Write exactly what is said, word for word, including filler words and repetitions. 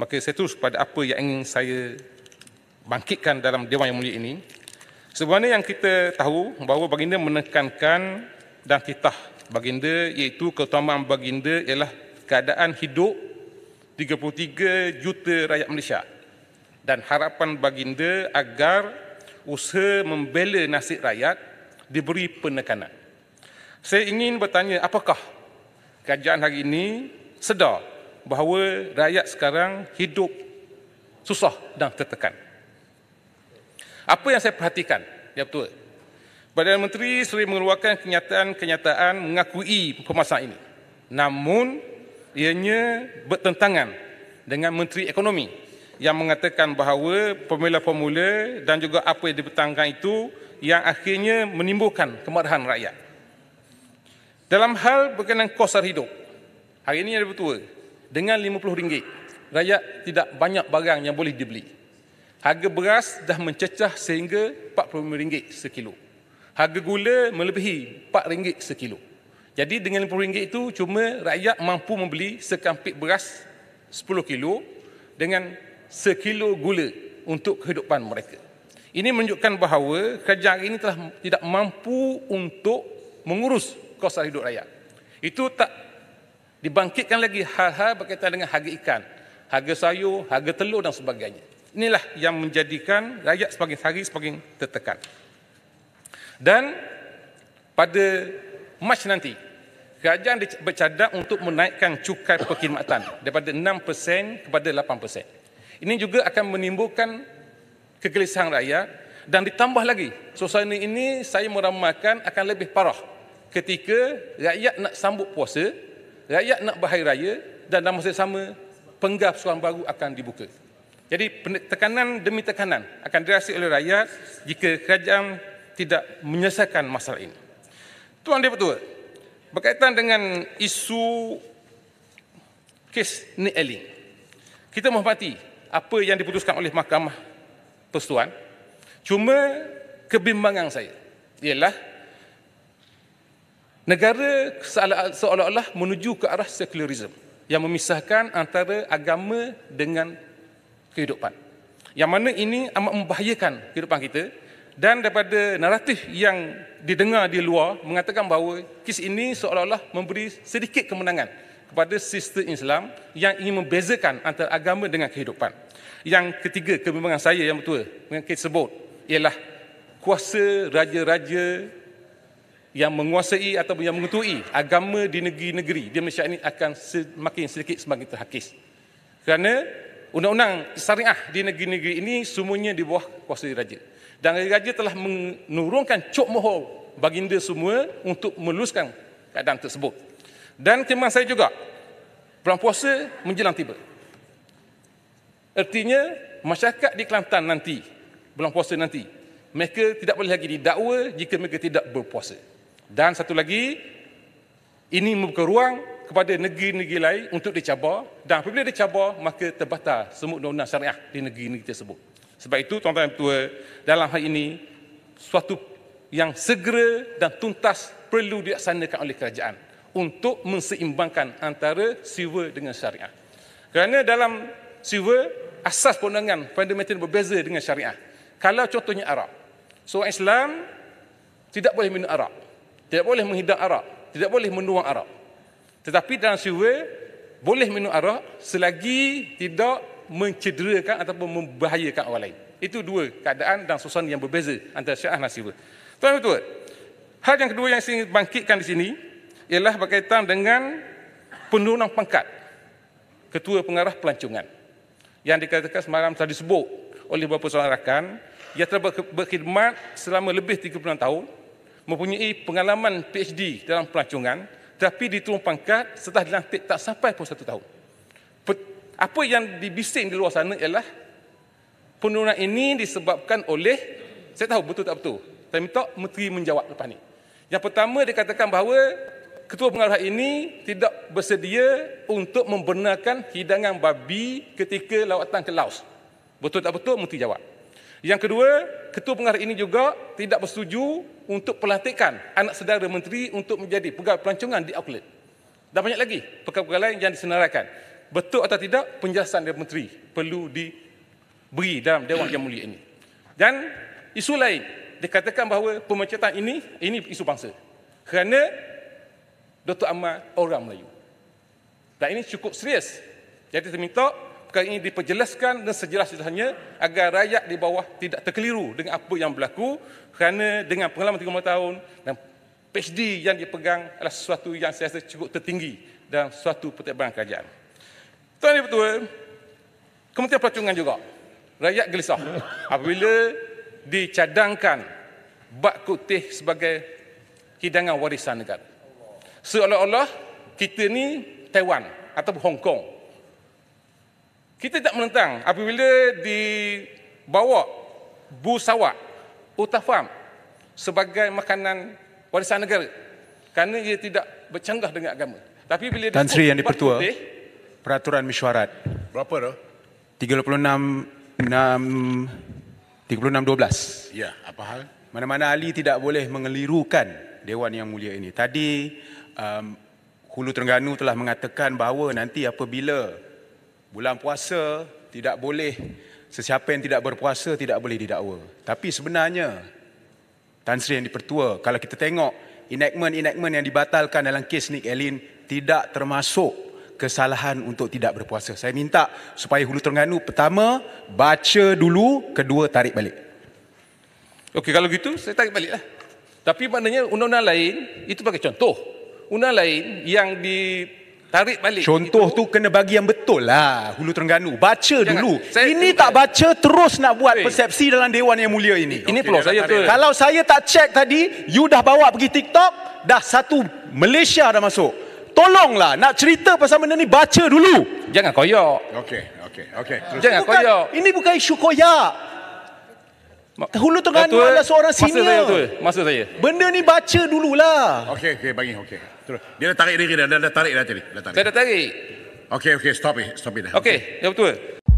Maka saya terus pada apa yang ingin saya bangkitkan dalam Dewan Yang Mulia ini. Sebenarnya yang kita tahu bahawa baginda menekankan dan titah baginda iaitu keutamaan baginda ialah keadaan hidup tiga puluh tiga juta rakyat Malaysia dan harapan baginda agar usaha membela nasib rakyat diberi penekanan. Saya ingin bertanya, apakah kerajaan hari ini sedar bahawa rakyat sekarang hidup susah dan tertekan? Apa yang saya perhatikan, ya betul, Perdana Menteri sering mengeluarkan kenyataan-kenyataan mengakui permasalahan ini. Namun, ianya bertentangan dengan Menteri Ekonomi yang mengatakan bahawa formula-formula dan juga apa yang dipertangkan itu yang akhirnya menimbulkan kemarahan rakyat. Dalam hal berkenaan kos sara hidup, hari ini ada betul dengan lima puluh ringgit, rakyat tidak banyak barang yang boleh dibeli. Harga beras dah mencecah sehingga empat puluh lima ringgit sekilo. Harga gula melebihi empat ringgit sekilo. Jadi dengan lima puluh ringgit itu cuma rakyat mampu membeli sekampit beras sepuluh kilo dengan sekilo gula untuk kehidupan mereka. Ini menunjukkan bahawa kerajaan ini telah tidak mampu untuk mengurus kos sara hidup rakyat. Itu tak dibangkitkan lagi hal-hal berkaitan dengan harga ikan, harga sayur, harga telur dan sebagainya. Inilah yang menjadikan rakyat semakin hari semakin tertekan. Dan pada Mac nanti, kerajaan bercadang untuk menaikkan cukai perkhidmatan daripada enam peratus kepada lapan peratus. Ini juga akan menimbulkan kegelisahan rakyat dan ditambah lagi, suasana ini saya meramalkan akan lebih parah ketika rakyat nak sambut puasa, rakyat nak berhari raya dan dalam masa sama penggaf Sukan Baru akan dibuka. Jadi tekanan demi tekanan akan dirasa oleh rakyat jika kerajaan tidak menyelesaikan masalah ini. Tuan Deputi, berkaitan dengan isu kes Nik Aling, kita menghormati apa yang diputuskan oleh Mahkamah Persetuan. Cuma kebimbangan saya ialah negara seolah-olah menuju ke arah sekularisme yang memisahkan antara agama dengan kehidupan. Yang mana ini amat membahayakan kehidupan kita dan daripada naratif yang didengar di luar mengatakan bahawa kes ini seolah-olah memberi sedikit kemenangan kepada sister Islam yang ingin membezakan antara agama dengan kehidupan. Yang ketiga, kebimbangan saya yang betul dengan kes sebut ialah kuasa raja-raja yang menguasai atau yang mengetui agama di negeri-negeri di Malaysia ini akan semakin sedikit semakin terhakis. Kerana undang-undang syariah di negeri-negeri ini semuanya di bawah kuasa raja. Dan raja telah menurunkan cop mohor baginda semua untuk meluluskan keadaan tersebut. Dan kemang saya juga, bulan puasa menjelang tiba. Artinya, masyarakat di Kelantan nanti, bulan puasa nanti, mereka tidak boleh lagi didakwa jika mereka tidak berpuasa. Dan satu lagi, ini membuka ruang kepada negeri-negeri lain untuk dicabar dan apabila dicabar maka terbatal semua undang-undang syariah di negeri-negeri tersebut. Sebab itu tuan-tuan dan puan, dalam hal ini suatu yang segera dan tuntas perlu dilaksanakan oleh kerajaan untuk menseimbangkan antara sivil dengan syariah. Kerana dalam sivil asas perundangan fundamental berbeza dengan syariah. Kalau contohnya arak, seorang Islam tidak boleh minum arak, tidak boleh menghidang arak, tidak boleh menuang arak. Tetapi dalam sivil boleh minum arak selagi tidak mencederakan ataupun membahayakan orang lain. Itu dua keadaan dan suasana yang berbeza antara syariah dan sivil. Tuan-tuan, hal yang kedua yang saya bangkitkan di sini ialah berkaitan dengan penurunan pangkat Ketua Pengarah Pelancongan yang dikatakan semalam telah disebut oleh beberapa seorang rakan yang telah berkhidmat selama lebih tiga puluh enam tahun, mempunyai pengalaman P H D dalam pelancongan tapi diturun pangkat setelah dilantik tak sampai pun satu tahun. Apa yang dibising di luar sana ialah penurunan ini disebabkan oleh, saya tahu betul tak betul, saya minta Menteri menjawab lepas ini. Yang pertama dikatakan bahawa Ketua Pengarah ini tidak bersedia untuk membenarkan hidangan babi ketika lawatan ke Laos. Betul tak betul, Menteri jawab. Yang kedua, Ketua Pengarah ini juga tidak bersetuju untuk pelantikan anak saudara Menteri untuk menjadi pegawai pelancongan di Auckland. Dan banyak lagi perkara-perkara lain yang disenaraikan. betul atau tidak penjelasan dari menteri perlu diberi dalam Dewan Yang Mulia ini. Dan isu lain, dikatakan bahawa pemecatan ini ini isu bangsa kerana Dato' Ahmad orang Melayu. Dan ini cukup serius. Jadi diminta perkara ini diperjelaskan dan sejelas-jelasnya agar rakyat di bawah tidak terkeliru dengan apa yang berlaku, kerana dengan pengalaman tiga puluh tahun dan P H D yang dipegang adalah sesuatu yang saya rasa cukup tertinggi dalam suatu pentadbiran kerajaan. Tuan dan Pertua, Kementerian Pelancongan juga, rakyat gelisah apabila dicadangkan bak kutih sebagai hidangan warisan negara. Seolah-olah kita ni Taiwan atau Hong Kong. Kita tak menentang apabila dibawa bu sawak, utafam sebagai makanan warisan negara, kerana ia tidak bercanggah dengan agama. Tapi bila Tan Sri Yang Dipertua, putih, peraturan mesyuarat berapa tu? tiga puluh enam tiga puluh enam dua belas. Ya, apa hal? Mana-mana ahli tidak boleh mengelirukan Dewan Yang Mulia ini. Tadi um, Hulu Terengganu telah mengatakan bahawa nanti apabila bulan puasa tidak boleh, sesiapa yang tidak berpuasa tidak boleh didakwa. Tapi sebenarnya Tan Sri Yang Dipertua, kalau kita tengok enactment-enactment yang dibatalkan dalam kes Nick Elin, tidak termasuk kesalahan untuk tidak berpuasa. Saya minta supaya Hulu Terengganu pertama baca dulu, kedua tarik balik. Okey, kalau gitu saya tarik baliklah. Tapi maknanya undang-undang lain itu pakai contoh. Undang lain yang ditarik balik. Contoh itu, tu kena bagi yang betul lah Hulu Terengganu. Baca jangan, dulu. Ini tak baca terus nak buat persepsi dalam Dewan Yang Mulia ini. Ini peluang saya tu. Kalau saya tak cek tadi, you dah bawa pergi TikTok, dah satu Malaysia dah masuk. Tolonglah nak cerita pasal benda ni baca dulu. Jangan koyak. Okey, okey, okey. Jangan bukan, koyak. Ini bukan isu koyak. Hulu Terengganu adalah seorang senior. Maksud saya. Benda ni baca dululah. Okey, okey, bagi okey. Terus. Dia dah tarik diri dah, dah, dah tarik dah tadi. Dah tarik. Saya dah tarik. Okey, okey, stop it, stop it dah. Okey, okay. Ya betul.